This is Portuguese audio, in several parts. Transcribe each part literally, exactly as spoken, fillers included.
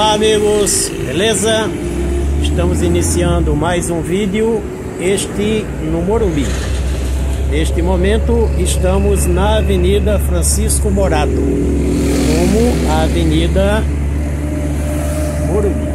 Olá amigos, beleza? Estamos iniciando mais um vídeo, este no Morumbi. Neste momento estamos na Avenida Francisco Morato, como a Avenida Morumbi.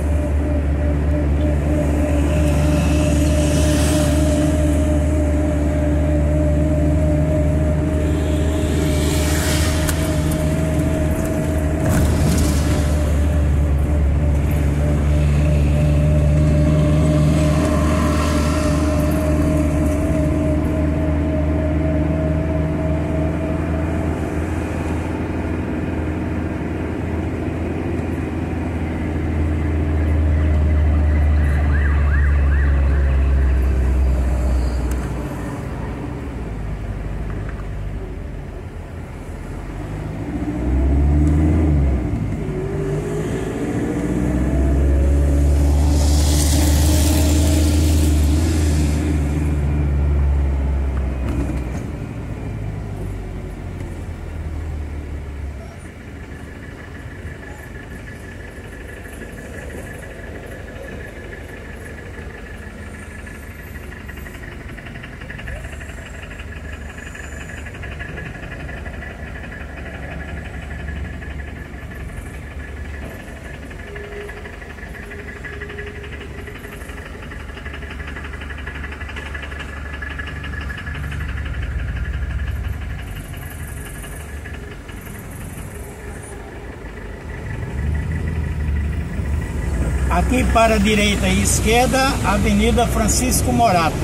Aqui para a direita e esquerda, Avenida Francisco Morato.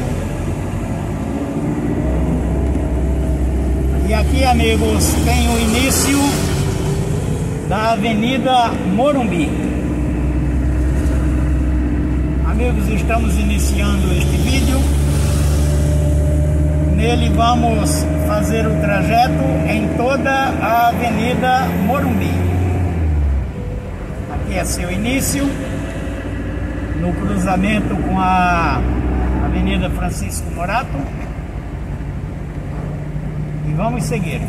E aqui, amigos, tem o início da Avenida Morumbi. Amigos, estamos iniciando este vídeo. Nele vamos fazer o trajeto em toda a Avenida Morumbi. Aqui é seu início, no cruzamento com a Avenida Francisco Morato, e vamos seguir.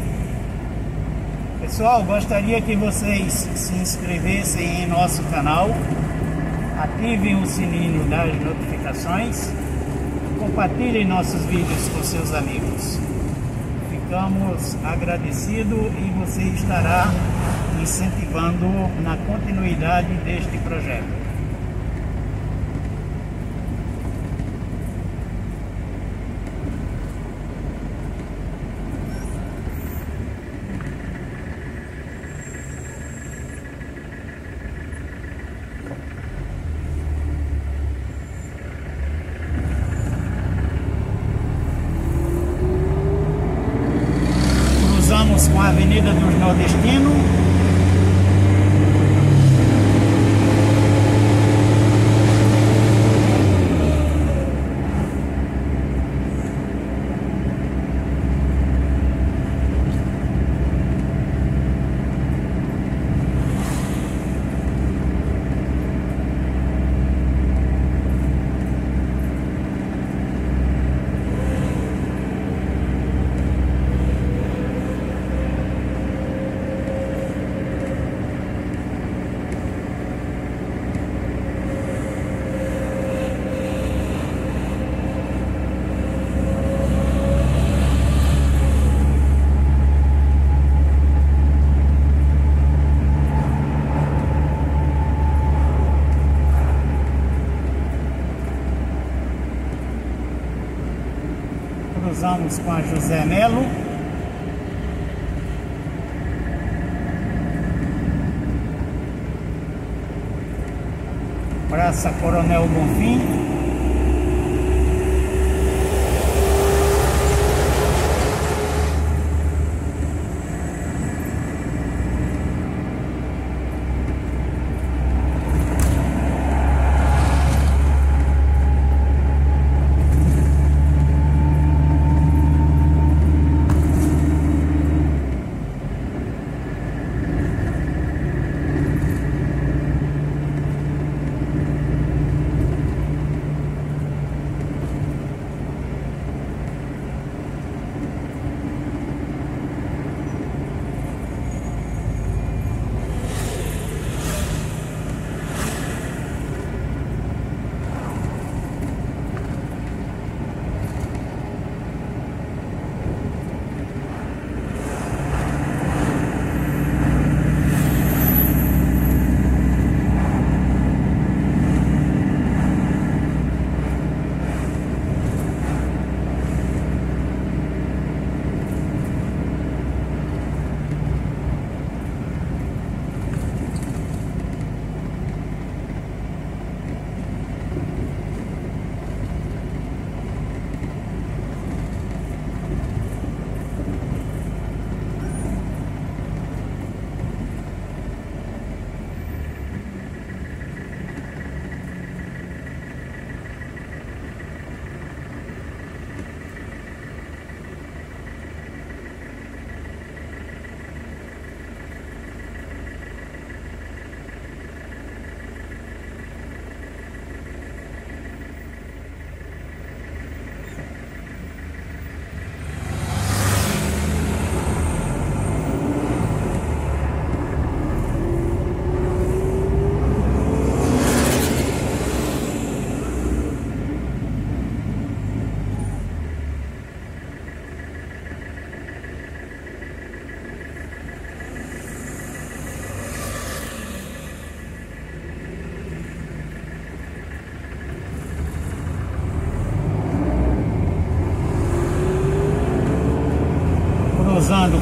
Pessoal, gostaria que vocês se inscrevessem em nosso canal, ativem o sininho das notificações, compartilhem nossos vídeos com seus amigos. Ficamos agradecidos e você estará incentivando na continuidade deste projeto. Com a Avenida dos Nordestinos, cruzamos com a José Melo. Praça Coronel Bonfim.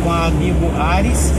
com a Adibo Ares.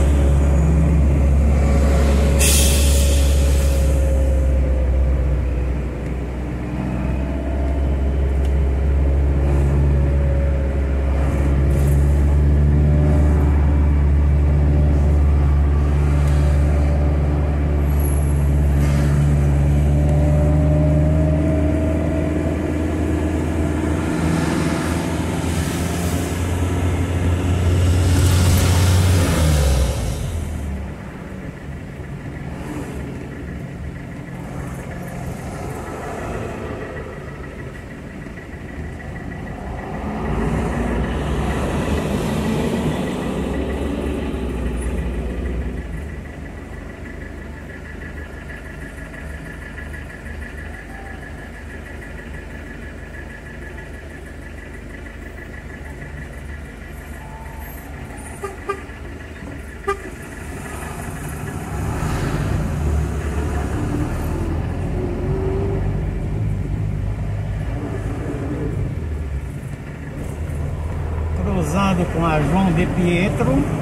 Cruzando com a João di Pietro.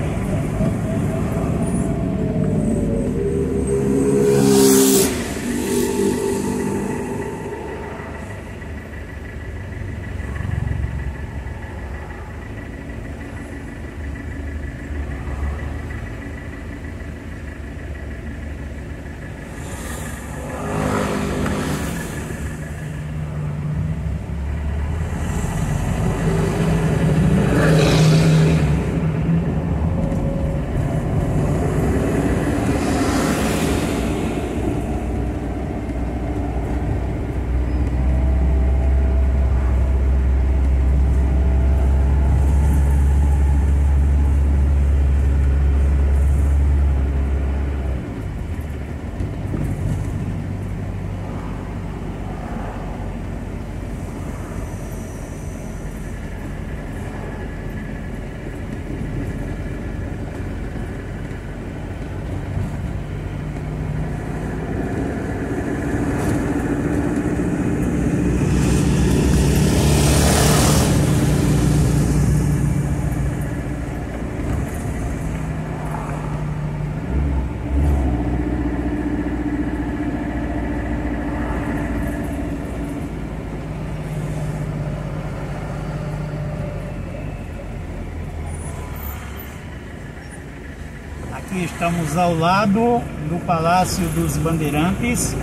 Aqui estamos ao lado do Palácio dos Bandeirantes,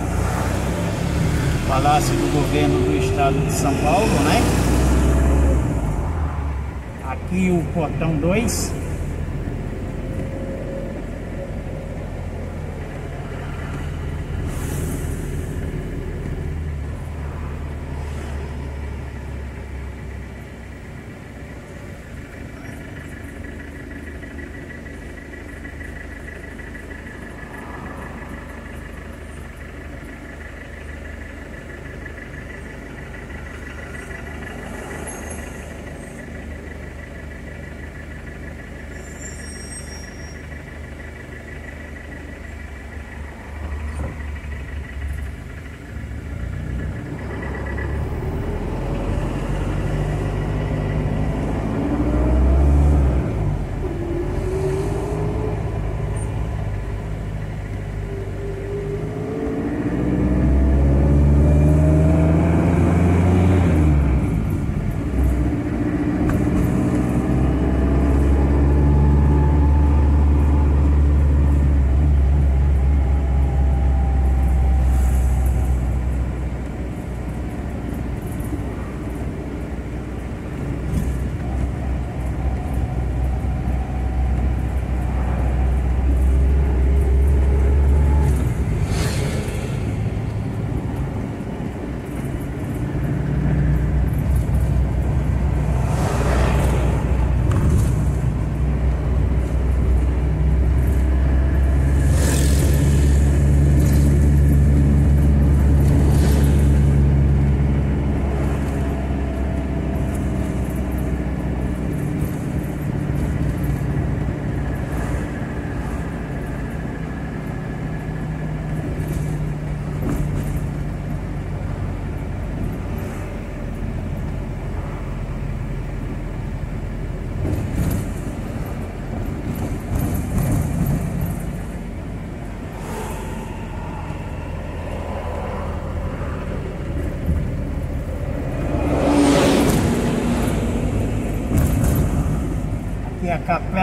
Palácio do Governo do Estado de São Paulo, né? Aqui o portão dois.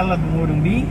orla do Morumbi.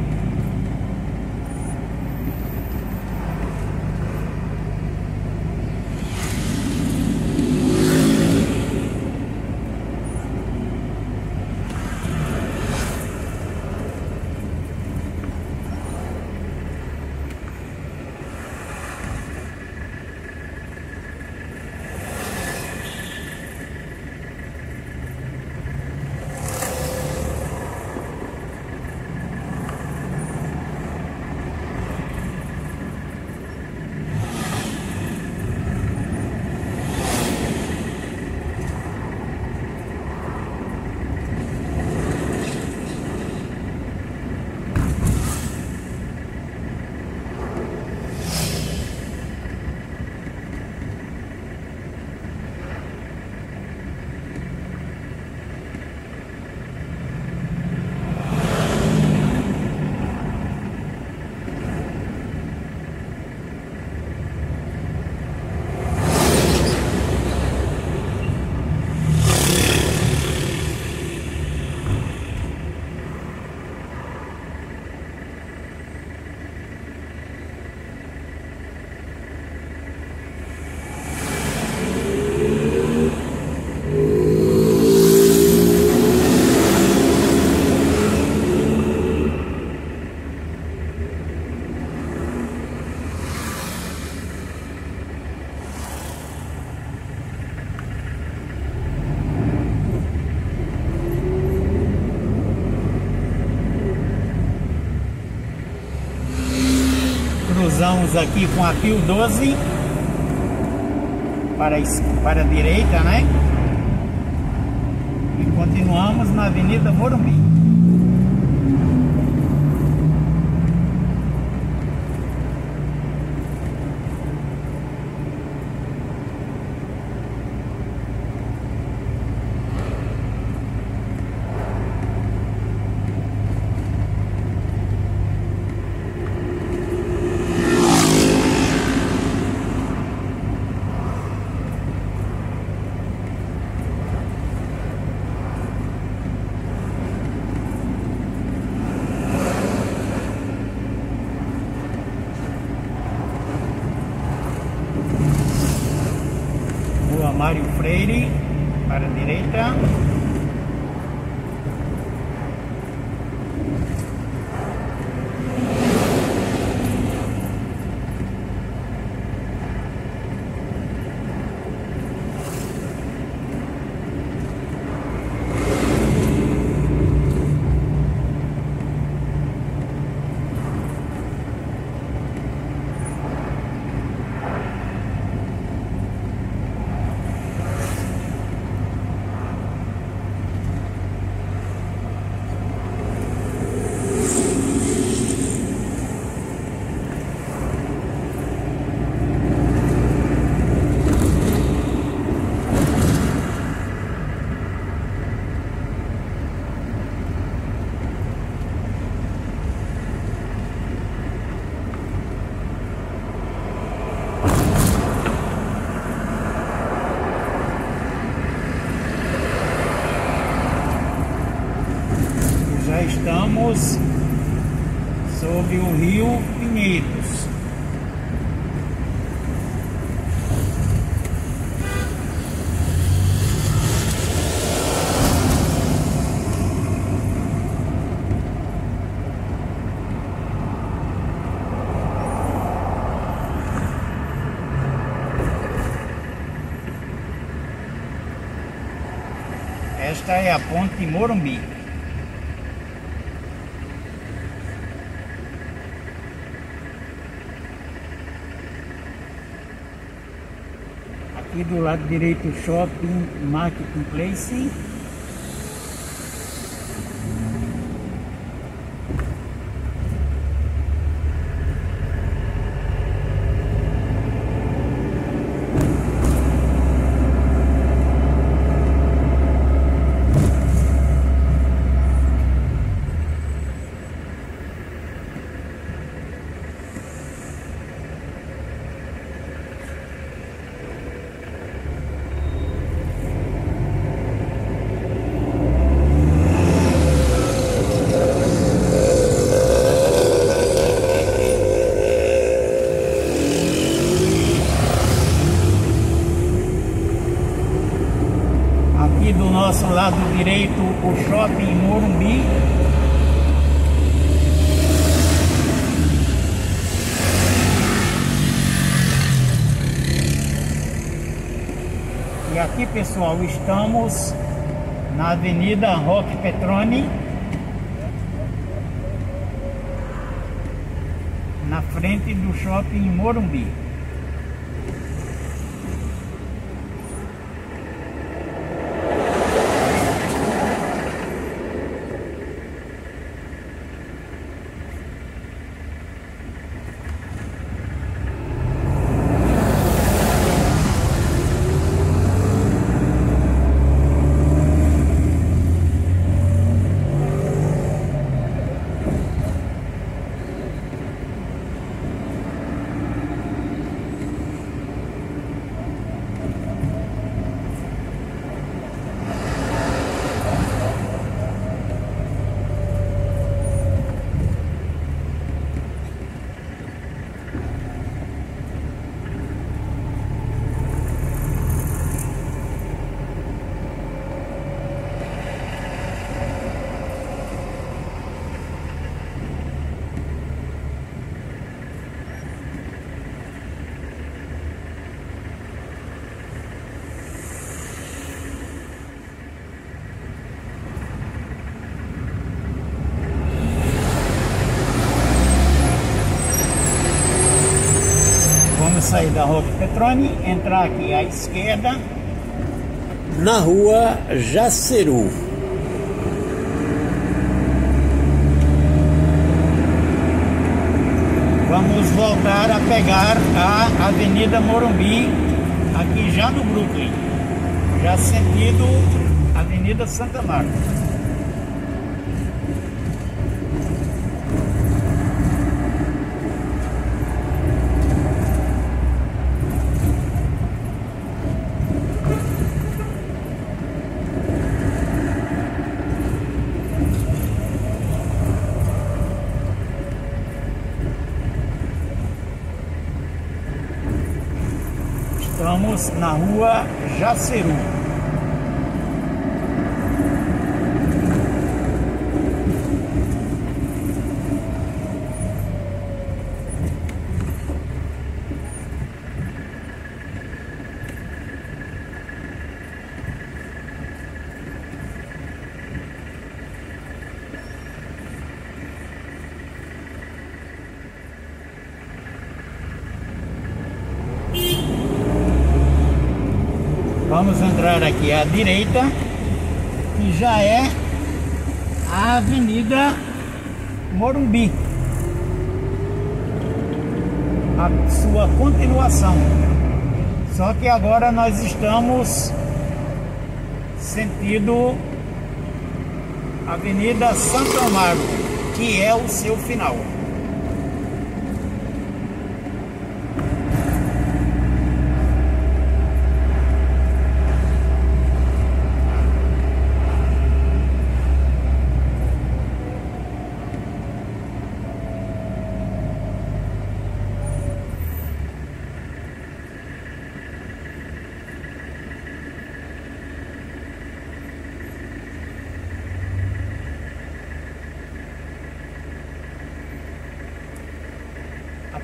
Cruzamos aqui com a Pio doze para, para a direita, né? E continuamos na Avenida Morumbi. Mário Freire, para a direita. Estamos sobre o rio Pinheiros. Esta é a ponte Morumbi. E do lado direito, Shopping Marketplace. nosso lado direito o Shopping Morumbi. E aqui, pessoal, estamos na Avenida Roque Petroni, na frente do Shopping Morumbi. Sair da Roque Petroni, entrar aqui à esquerda na rua Jaceru. Vamos voltar a pegar a Avenida Morumbi, aqui já no Brooklyn, já sentido Avenida Santo Amaro. Estamos na rua Jaceru. Vamos entrar aqui à direita, que já é a Avenida Morumbi, a sua continuação. Só que agora nós estamos sentido Avenida Santo Amaro, que é o seu final.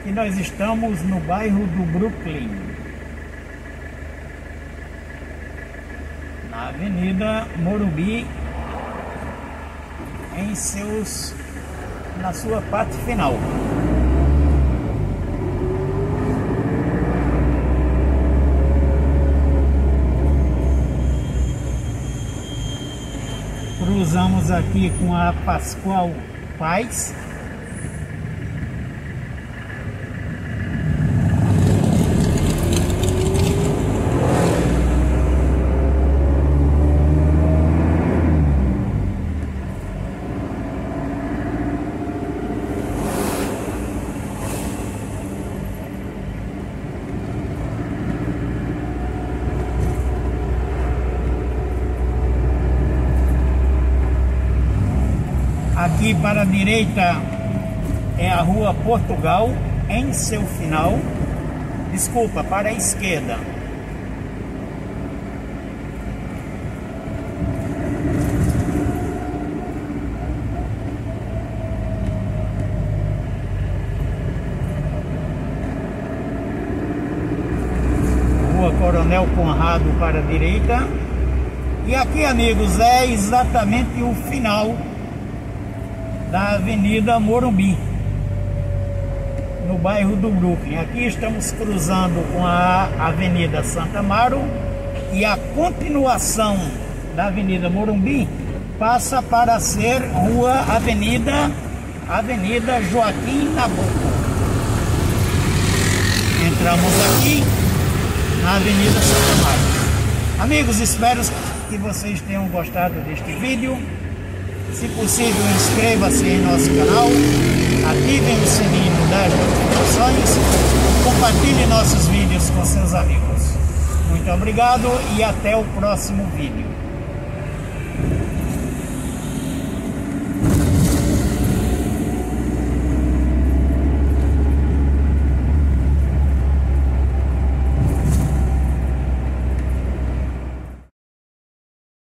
E nós estamos no bairro do Brooklyn, na Avenida Morumbi, em seus, na sua parte final. Cruzamos aqui com a Pascoal Paz. Aqui para a direita é a rua Portugal, em seu final, desculpa, para a esquerda. Coronel Conrado para a direita. E aqui, amigos, é exatamente o final da Avenida Morumbi, no bairro do Brooklyn. Aqui estamos cruzando com a Avenida Santo Amaro, e a continuação da Avenida Morumbi passa para ser Rua Avenida, Avenida Joaquim Nabuco. Entramos aqui na Avenida Santo Amaro. Amigos, espero que vocês tenham gostado deste vídeo. Se possível, inscreva-se em nosso canal, ativem o sininho das notificações, compartilhe nossos vídeos com seus amigos. Muito obrigado e até o próximo vídeo.